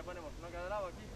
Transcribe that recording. ¿qué ponemos? ¿No queda el agua aquí?